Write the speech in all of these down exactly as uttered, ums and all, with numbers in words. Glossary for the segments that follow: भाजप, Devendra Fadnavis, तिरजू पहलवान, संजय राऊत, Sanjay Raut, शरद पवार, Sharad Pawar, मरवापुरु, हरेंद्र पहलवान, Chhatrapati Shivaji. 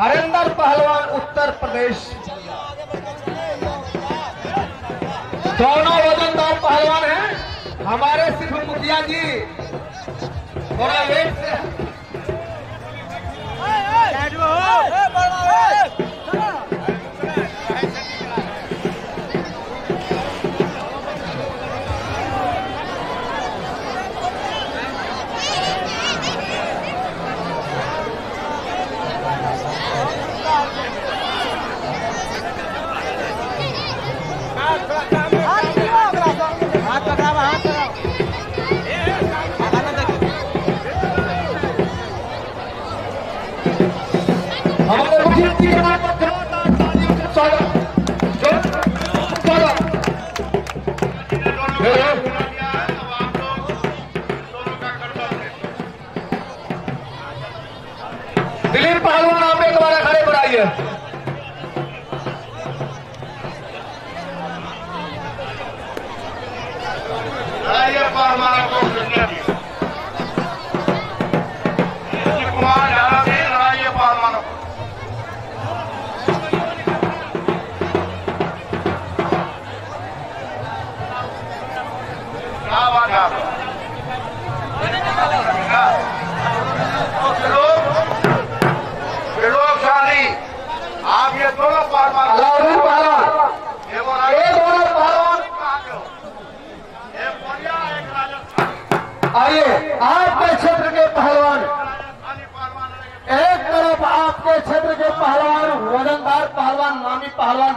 हरेंद्र पहलवान उत्तर प्रदेश दोनों वजनदार पहलवान हैं। हमारे सिर्फ मुखिया जी थोड़ा वेट से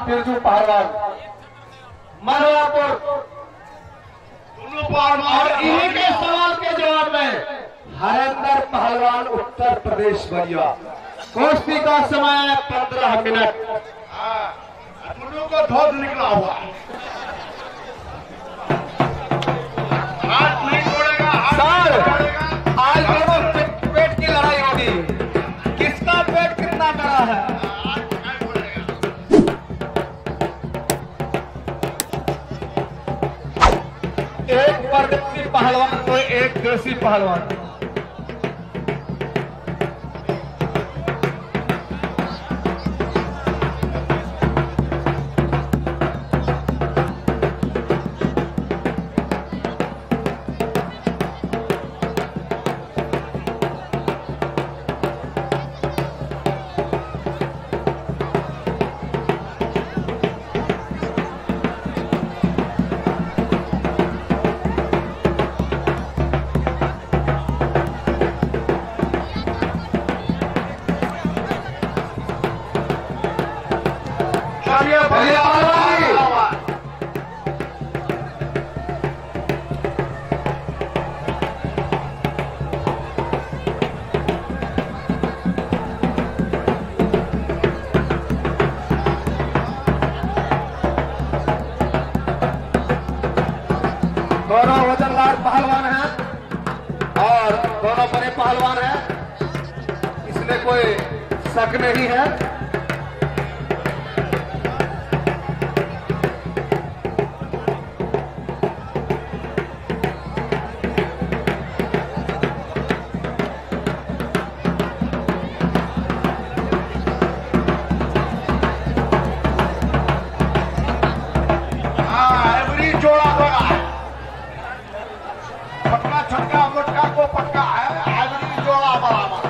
तिरजू पहलवान मरवापुरु और इन्हीं के सवाल के जवाब में हरेंद्र पहलवान उत्तर प्रदेश बनिया। कुश्ती का समय है पंद्रह मिनट। दोनों को धोध निकला हुआ हाथ नहीं छोड़ेगा। सर आज दोनों पेट की लड़ाई होगी, किसका पेट कितना बड़ा है। एक परदेशी पहलवान तो एक देशी पहलवान। दोनों वजनदार पहलवान हैं और दोनों बड़े पहलवान हैं, इसमें कोई शक नहीं है। पटका छटका मुटका को पटका है, हाइब्रिड जोड़ा बराबर।